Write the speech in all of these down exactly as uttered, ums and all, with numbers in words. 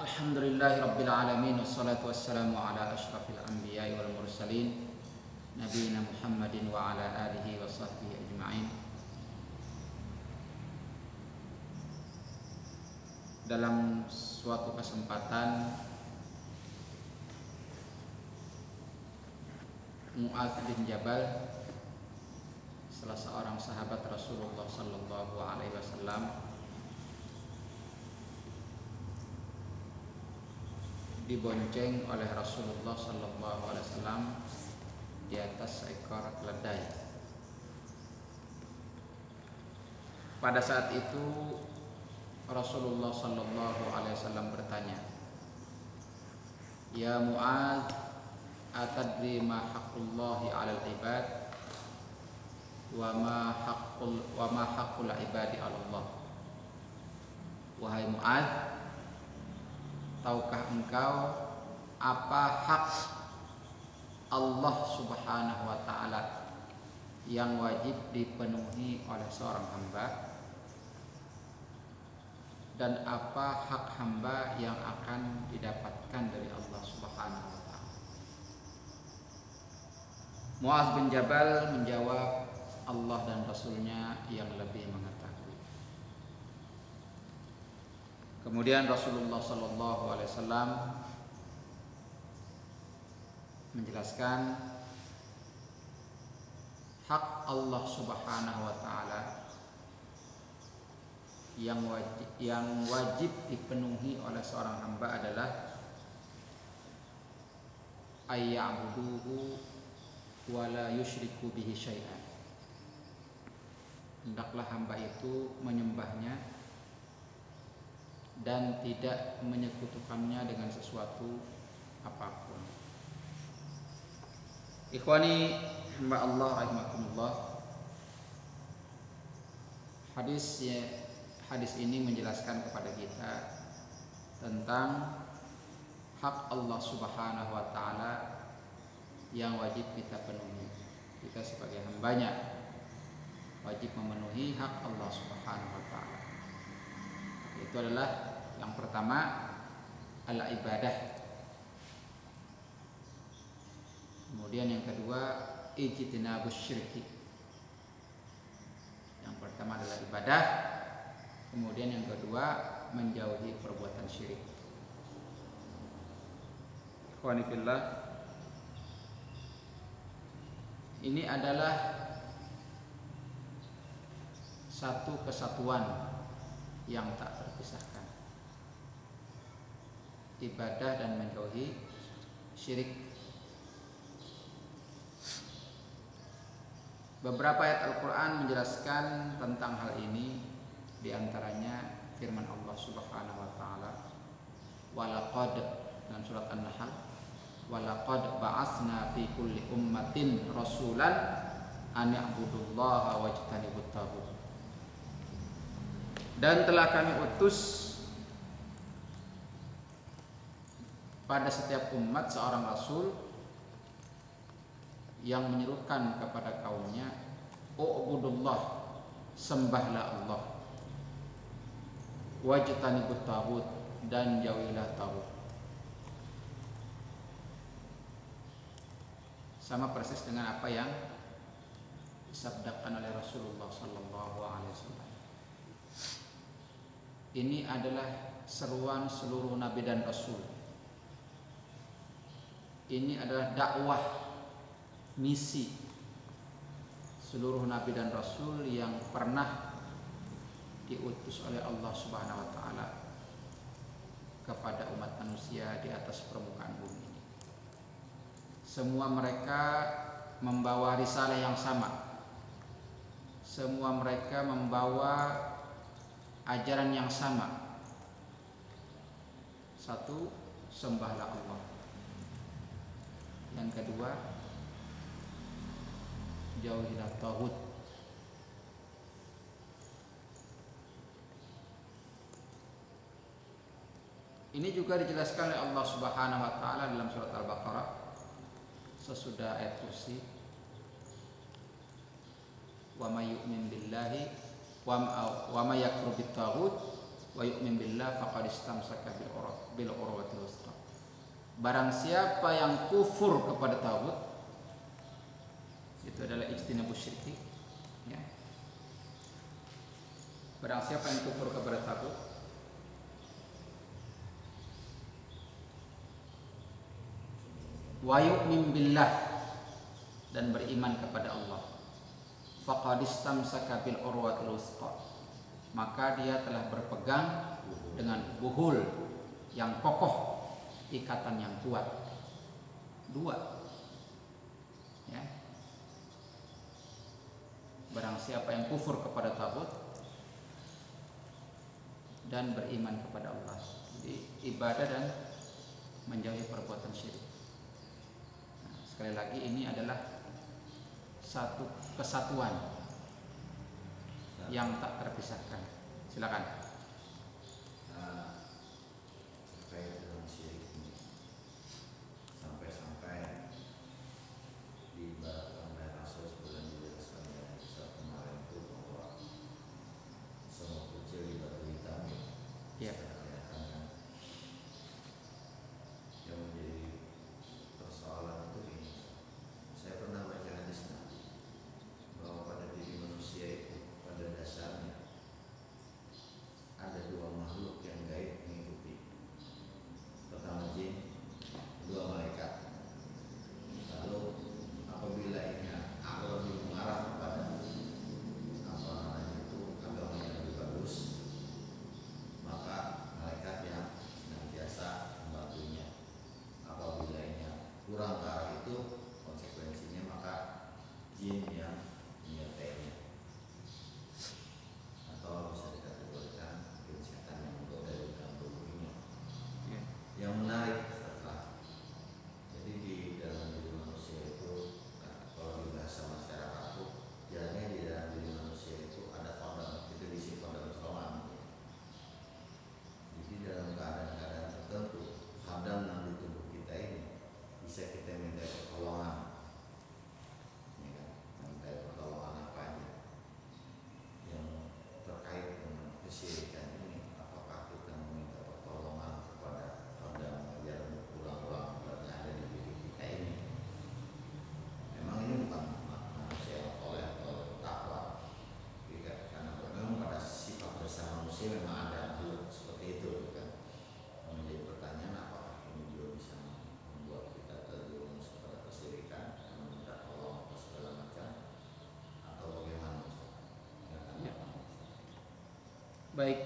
Alhamdulillahirrabbilalamin. Wassalatu wassalamu ala ashrafil anbiya wal mursalin Nabiina Muhammadin wa ala alihi wa sahbihi ajma'in. Dalam suatu kesempatan Mu'adz bin Jabal, salah seorang sahabat Rasulullah Sallallahu Alaihi Wasallam, dibonceng oleh Rasulullah Sallallahu Alaihi Wasallam di atas seekor keledai. Pada saat itu Rasulullah Sallallahu Alaihi Wasallam bertanya, "Ya Mu'adz, atadri ma haqqullahi 'alal ibad?" Wa ma haqqul wa ma haqqul ibadi 'ala Allah. Wahai Mu'adz, tahukah engkau apa hak Allah Subhanahu wa taala yang wajib dipenuhi oleh seorang hamba, dan apa hak hamba yang akan didapatkan dari Allah Subhanahu wa taala? Mu'adz bin Jabal menjawab, Allah dan Rasulnya yang lebih mengetahui. Kemudian Rasulullah Sallallahu Alaihi Wasallam menjelaskan hak Allah Subhanahu Wa Taala yang wajib, yang wajib dipenuhi oleh seorang hamba adalah ayya'buduhu wa la yusyriku bihi syai'an. Hendaklah hamba itu menyembahnya dan tidak menyekutukannya dengan sesuatu apapun. Ikhwani hamba Allah rahimakumullah, hadis ya, hadis ini menjelaskan kepada kita tentang hak Allah Subhanahu wa taala yang wajib kita penuhi. Kita sebagai hambanya wajib memenuhi hak Allah Subhanahu wa taala. Itu adalah yang pertama, al-ibadah. Kemudian yang kedua, ijtinabus syirki. Yang pertama adalah ibadah, kemudian yang kedua menjauhi perbuatan syirik. Ikhwani fillah, ini adalah satu kesatuan yang tak terpisahkan, ibadah dan menjauhi syirik. Beberapa ayat Al-Qur'an menjelaskan tentang hal ini, di antaranya firman Allah Subhanahu wa taala, walaqad, dalam surat An-Nahl, walaqad ba'atsna fi kulli ummatin rasulan an ya'budullaha wajtanibut taghut. Dan telah kami utus pada setiap umat seorang rasul yang menyerukan kepada kaumnya, "U'budullah, sembahlah Allah. Wajtanibut taghut, dan jauhilah taghut." Sama persis dengan apa yang disabdakan oleh Rasulullah Sallallahu Alaihi Wasallam. Ini adalah seruan seluruh nabi dan rasul. Ini adalah dakwah, misi seluruh nabi dan rasul yang pernah diutus oleh Allah Subhanahu wa taala kepada umat manusia di atas permukaan bumi ini. Semua mereka membawa risalah yang sama. Semua mereka membawa ajaran yang sama. Satu, sembahlah Allah. Yang kedua, jauhilah taghut. Ini juga dijelaskan oleh Allah Subhanahu wa taala dalam surat Al-Baqarah sesudah ayat kursi. Wa may yu'min billahi wa ma yakfur bit taghut wa yu'min billah faqad istamsaka bil urwati bil urwatil wusqa. Barang siapa yang kufur kepada tauhid, itu adalah ijtinabus syirki, ya. Barang siapa yang kufur kepada tauhid, wa yu'min billah, dan beriman kepada Allah, faqad istamsaka bil urwatil wusqa, maka dia telah berpegang dengan buhul yang kokoh, ikatan yang kuat. Dua, ya. Barang siapa yang kufur kepada tagut dan beriman kepada Allah, jadi ibadah dan menjauhi perbuatan syirik. Nah, sekali lagi ini adalah satu kesatuan yang tak terpisahkan. Silakan. Nah, terkait dengan syirik ini, sampai-sampai diibaratkan oleh Rasul sebelum dijelaskan oleh Yusuf kemarin itu bahwa semua kecil di batu hitam, ya, kelihatan. Yang menjadi persoalan itu ini, saya pernah baca hadis Nabi bahwa pada diri manusia itu pada dasarnya ada dua makhluk yang gaib mengikuti. Pertama jin, kedua malaikat. Lalu apabila ini Allah lebih mengarah kepada apa namanya itu agama yang lebih bagus, maka malaikat yang senantiasa membantunya. Apabila ini kurang ke arah itu konsekuensinya, maka jin yang menyertainya. Atau bisa dikategorikan mungkin setan yang menggoda di dalam tubuhnya. Yeah. Yang menarik setelah, jadi di dalam diri manusia itu, kalau dibahas masyarakat itu, jalannya di dalam diri manusia itu ada kodam, itu diisi kodam solam. Jadi dalam keadaan-keadaan tertentu, kodam yang di tubuh kita ini bisa kita minta pertolongan. Terkait dengan kesyirikan ini, apakah kita meminta pertolongan kepada kodam yang berulang-ulang yang ada di diri kita ini? Memang ini bukan manusia oleh atau takwa, tidak, karena memang pada sifat dasar manusia memang ada hal seperti itu, kan? Menjadi pertanyaan, apakah ini juga bisa membuat kita terjerumus kepada kesyirikan dan meminta tolong atau segala macam, atau bagaimana? Baik.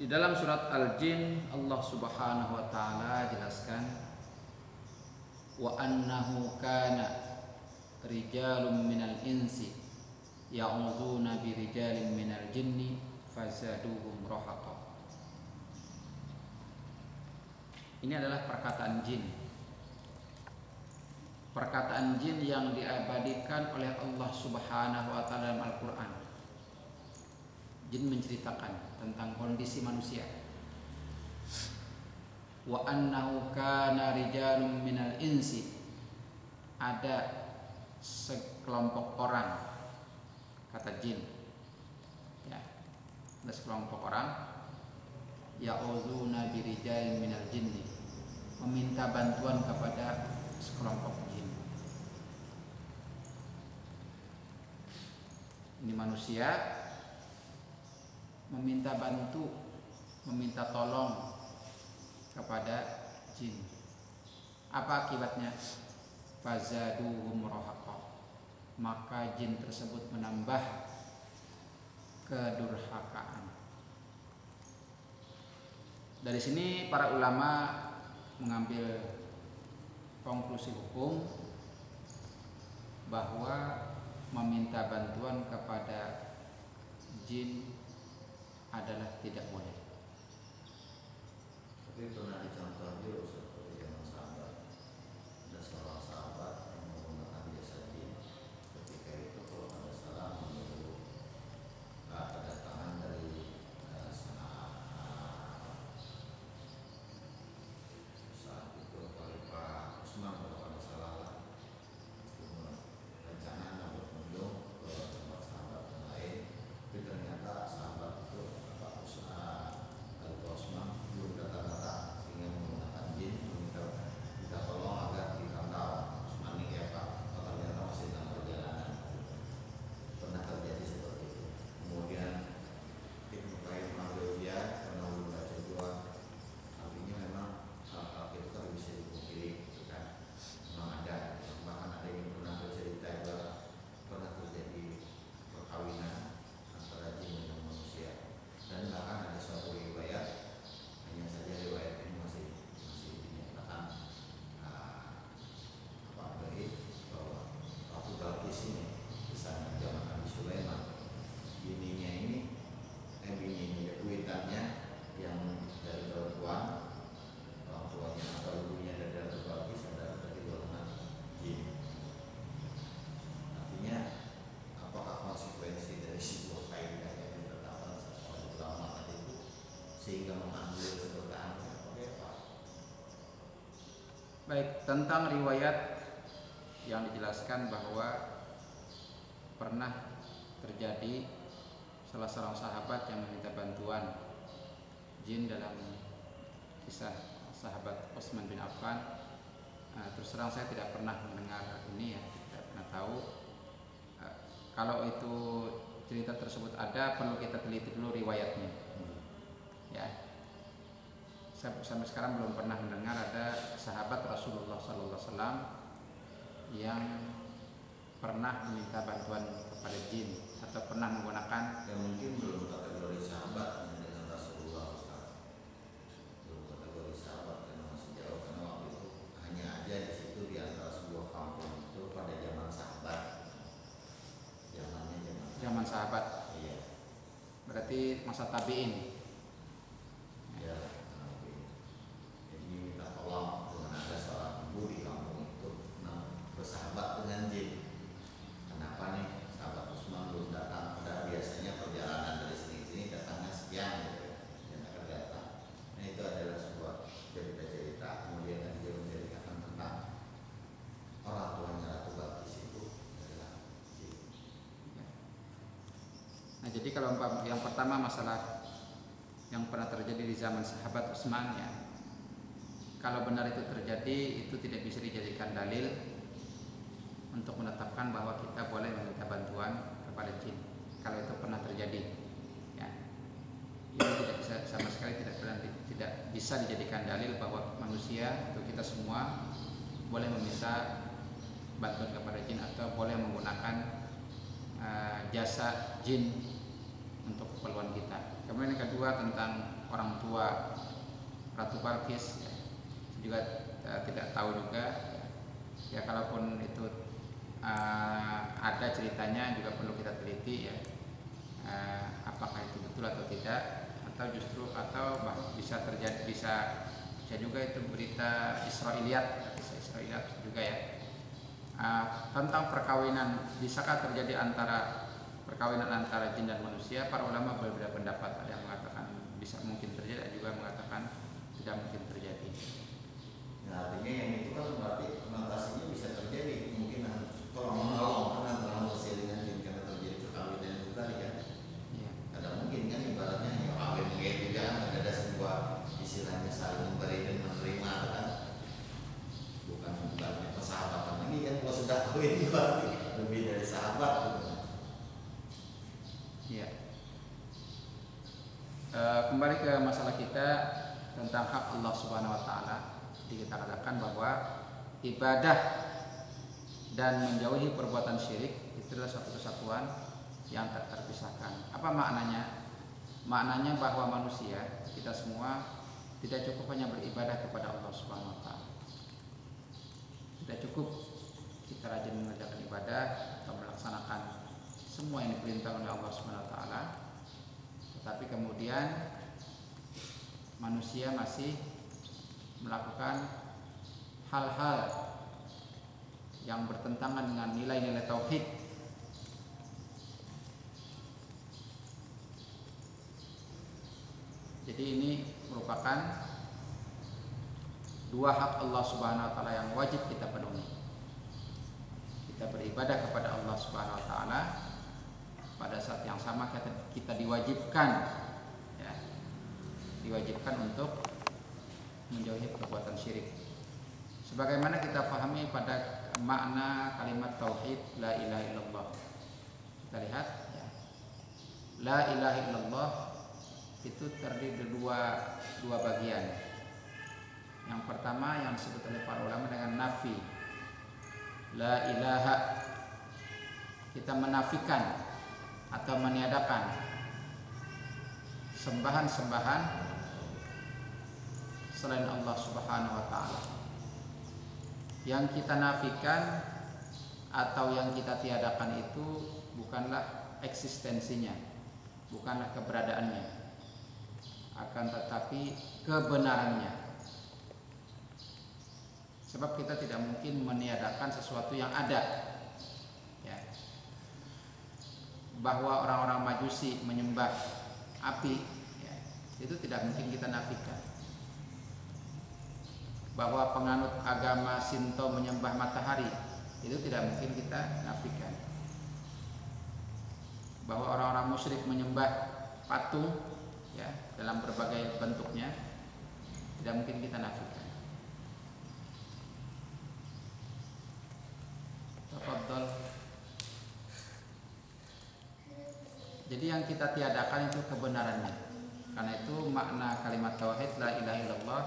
Di dalam surat Al-Jin Allah Subhanahu wa taala jelaskan, wa annahu kana rijalun minal insi ya'udzuuna bi rijalin minal jinni fazaduhum rahaqa. Ini adalah perkataan jin. Perkataan jin yang diabadikan oleh Allah Subhanahu wa taala dalam Al-Qur'an. Jin menceritakan tentang kondisi manusia. Wa annahu kana rijalun minal insi, ada sekelompok orang, kata jin, ya, ada sekelompok orang, ya'udzuuna bi rijalin minal jinni, meminta bantuan kepada sekelompok jin. Ini manusia meminta bantu, meminta tolong kepada jin. Apa akibatnya? Fazaduhum rahaqa, maka jin tersebut menambah kedurhakaan. Dari sini para ulama mengambil konklusi hukum bahwa meminta bantuan kepada jin adalah tidak boleh. Tapi pernah dicontoh juga seperti zaman sahabat, ada seorang sahabat yang menggunakan jasa jin. Ketika itu kalau ada salah menunggu kedatangan dari uh, saat itu Khalifah Utsman kalau ada salah rencana untuk menunggu ke tempat sahabat lain, tapi ternyata sehingga mengambil keberkahannya. Baik, tentang riwayat yang dijelaskan bahwa pernah terjadi salah seorang sahabat yang meminta bantuan jin. Dalam kisah sahabat Utsman bin Affan, uh, terus terang saya tidak pernah mendengar ini ya, tidak pernah tahu. Uh, kalau itu cerita tersebut ada, perlu kita teliti dulu riwayatnya. Hmm. Ya, saya sampai sekarang belum pernah mendengar ada sahabat Rasulullah Sallallahu Alaihi Wasallam yang pernah meminta bantuan kepada jin atau pernah menggunakan. Ya mungkin belum kategori sahabat dengan Rasulullah Ustaz. Belum kategori sahabat karena masih jauh, karena waktu itu hanya ada di situ di antara sebuah kampung itu pada zaman sahabat. Zamannya zaman. Zaman sahabat. Iya. Berarti masa tabiin. Ya. Tabiin. Jadi minta tolong dengan ada seorang ibu di kampung itu, nah, bersahabat dengan jin. Kenapa nih sahabat Utsman belum datang? Padahal biasanya perjalanan dari sini ke sini datangnya sekian gitu, yang akan datang. Nah itu adalah sebuah cerita-cerita. Kemudian ada juga menceritakan tentang orang tuanya Ratu Balkis itu adalah jin. Nah jadi kalau yang pertama masalah yang pernah terjadi di zaman sahabat Utsman ya, kalau benar itu terjadi itu tidak bisa dijadikan dalil untuk menetapkan bahwa kita boleh meminta bantuan kepada jin kalau itu pernah terjadi ya. Itu tidak bisa, sama sekali tidak tidak bisa dijadikan dalil bahwa manusia atau kita semua boleh meminta bantuan kepada jin atau boleh menggunakan uh, jasa jin untuk keperluan kita. Kemudian yang kedua tentang orang tua Ratu Balqis ya. Juga uh, tidak tahu juga ya, kalaupun itu Uh, ada ceritanya juga perlu kita teliti ya, uh, apakah itu betul atau tidak, atau justru atau bah, bisa terjadi bisa bisa juga itu berita Israiliyat, kisah Israiliyat juga ya, uh, tentang perkawinan. Bisakah terjadi antara perkawinan antara jin dan manusia? Para ulama berbeda pendapat, ada yang mengatakan bisa mungkin terjadi, ada juga mengatakan tidak mungkin terjadi. Nah artinya yang itu kan berarti konotasinya bisa terjadi mungkin tolong menolong karena terlalu kecil dengan jin karena terjadi perkawinan itu tadi kan ya. Ada mungkin kan ibaratnya ya awet kayak itu kan ada sebuah istilahnya saling memberi dan menerima kan, bukan bukannya persahabatan lagi kan, kalau sudah kawin berarti lebih dari sahabat gitu. Ya e, kembali ke masalah kita tentang hak Allah Subhanahu Wa Taala. Jadi kita katakan bahwa ibadah dan menjauhi perbuatan syirik itu adalah satu kesatuan yang tak terpisahkan. Apa maknanya? Maknanya bahwa manusia, kita semua tidak cukup hanya beribadah kepada Allah Subhanahu Wa Taala. Tidak cukup kita rajin mengerjakan ibadah atau melaksanakan semua yang diperintahkan oleh Allah Subhanahu Wa Taala, tetapi kemudian manusia masih melakukan hal-hal yang bertentangan dengan nilai-nilai tauhid. Jadi ini merupakan dua hak Allah Subhanahu Wa Taala yang wajib kita penuhi. Kita beribadah kepada Allah Subhanahu Wa Taala, pada saat yang sama kita, kita diwajibkan, ya, diwajibkan untuk menjauhi perbuatan syirik. Sebagaimana kita pahami pada makna kalimat tauhid la ilaha illallah. Kita lihat ya. La ilaha illallah itu terdiri dari dua dua bagian. Yang pertama yang disebut oleh para ulama dengan nafi. La ilaha, kita menafikan atau meniadakan sembahan-sembahan selain Allah Subhanahu Wa Taala. Yang kita nafikan atau yang kita tiadakan itu bukanlah eksistensinya, bukanlah keberadaannya, akan tetapi kebenarannya. Sebab kita tidak mungkin meniadakan sesuatu yang ada ya. Bahwa orang-orang Majusi menyembah api ya, Itu tidak mungkin kita nafikan. Bahwa penganut agama Shinto menyembah matahari, itu tidak mungkin kita nafikan. Bahwa orang-orang musyrik menyembah patung, ya, dalam berbagai bentuknya, tidak mungkin kita nafikan. Tafadhol. Jadi yang kita tiadakan itu kebenarannya. Karena itu makna kalimat tauhid la ilaha illallah,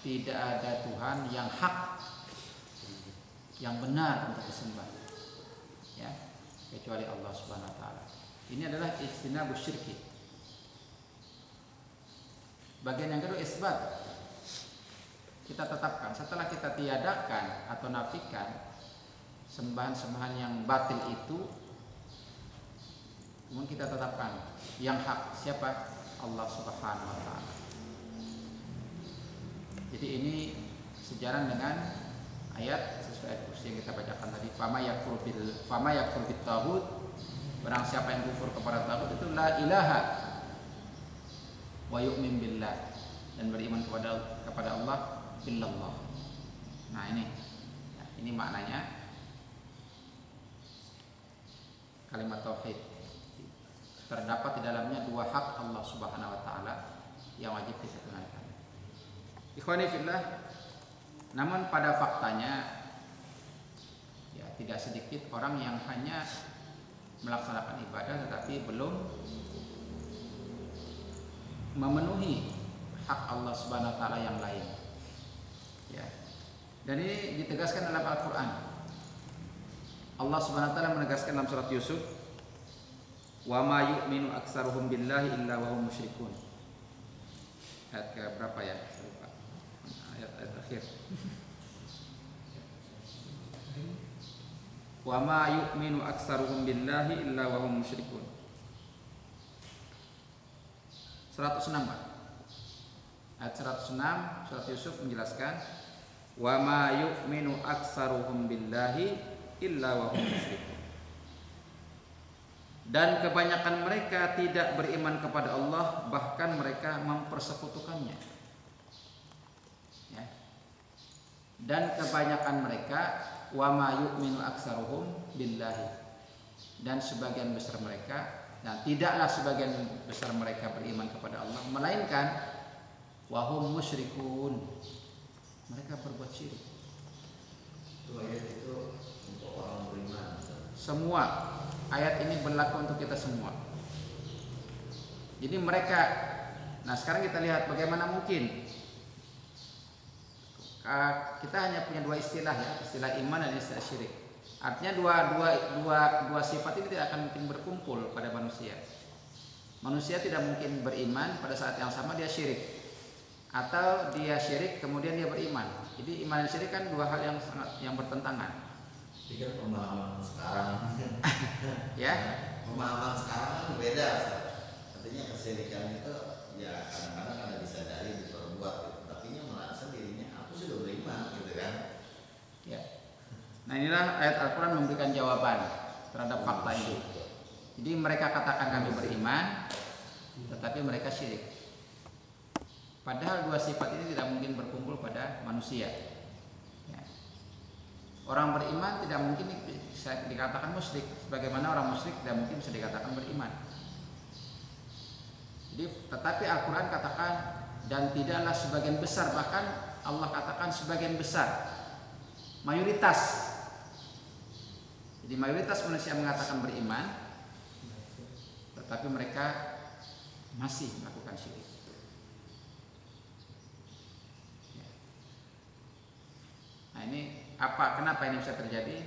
tidak ada Tuhan yang hak, yang benar untuk disembah, ya, kecuali Allah Subhanahu wa taala. Ini adalah ijtinabus syirki. Bagian yang kedua isbat. Kita tetapkan setelah kita tiadakan atau nafikan sembahan-sembahan yang batil itu, kemudian kita tetapkan yang hak siapa? Allah Subhanahu wa taala. Jadi ini sejalan dengan ayat sesuai ayat kursi yang kita bacakan tadi, fama yakfur bil fama yakfur bit taghut, barang siapa yang kufur kepada taghut itu la ilaha wa yu'min billah, dan beriman kepada kepada Allah billallah. Nah, ini ini maknanya kalimat tauhid. Terdapat di dalamnya dua hak Allah Subhanahu wa taala yang wajib kita tunaikan. Ikhwani fillah, namun pada faktanya ya tidak sedikit orang yang hanya melaksanakan ibadah tetapi belum memenuhi hak Allah Subhanahu wa taala yang lain. Ya. Dan ini ditegaskan dalam Al-Qur'an. Allah Subhanahu wa taala menegaskan dalam surat Yusuf, "Wa ma yu'minu aktsaruhum billahi illa wa hum musyrikun." Ayat ke berapa ya? Lupa. Ayat, ayat akhir. "Wa ma yu'minu aktsaruhum billahi illa wa hum musyrikun." seratus enam ayat seratus enam surat Yusuf menjelaskan wa ma yu'minu aktsaruhum billahi illa wa hum musyrikun, dan kebanyakan mereka tidak beriman kepada Allah, bahkan mereka mempersekutukannya, ya. Dan kebanyakan mereka wa ma yu'minu aktsaruhum billahi, dan sebagian besar mereka, nah, tidaklah sebagian besar mereka beriman kepada Allah, melainkan wahum musyrikun, mereka berbuat syirik. Itu ayat itu untuk orang beriman. Semua ayat ini berlaku untuk kita semua. Jadi mereka, nah sekarang kita lihat bagaimana mungkin kita hanya punya dua istilah, ya, istilah iman dan istilah syirik. Artinya dua, dua, dua, dua sifat ini tidak akan mungkin berkumpul pada manusia. Manusia tidak mungkin beriman pada saat yang sama dia syirik, atau dia syirik kemudian dia beriman. Jadi iman dan syirik kan dua hal yang sangat yang bertentangan. Jadi kan pemahaman sekarang ya, pemahaman sekarang kan beda. Artinya kesirikan itu ya kadang-kadang ada disadari diperbuat, tapi merasa dirinya aku sudah beriman gitu kan. Ya. Nah, inilah ayat Al-Qur'an memberikan jawaban terhadap fakta itu. Jadi mereka katakan kami beriman, tetapi mereka syirik. Padahal dua sifat ini tidak mungkin berkumpul pada manusia, ya. Orang beriman tidak mungkin bisa dikatakan musyrik, sebagaimana orang musyrik tidak mungkin bisa dikatakan beriman. Jadi, tetapi Al-Qur'an katakan dan tidaklah sebagian besar, bahkan Allah katakan sebagian besar, mayoritas. Jadi mayoritas manusia mengatakan beriman, tetapi mereka masih melakukan syirik. Nah ini apa? Kenapa ini bisa terjadi?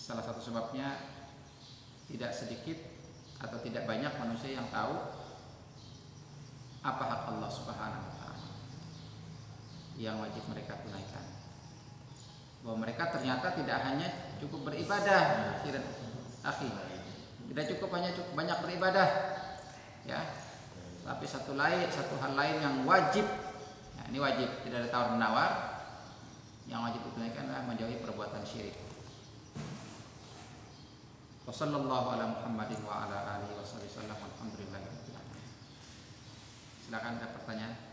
Salah satu sebabnya tidak sedikit atau tidak banyak manusia yang tahu apa hak Allah Subhanahu wa taala yang wajib mereka tunaikan. Bahwa mereka ternyata tidak hanya cukup beribadah, akhirat, akhir, tidak cukup hanya cukup banyak beribadah, ya. Tapi satu lain, satu hal lain yang wajib, nah, ini wajib, tidak ada tawar menawar, yang wajib ditunaikan adalah menjauhi perbuatan syirik. Wassallallahu ala Muhammadin wa ala alihi wasallam. Alhamdulillah. Silakan ada pertanyaan.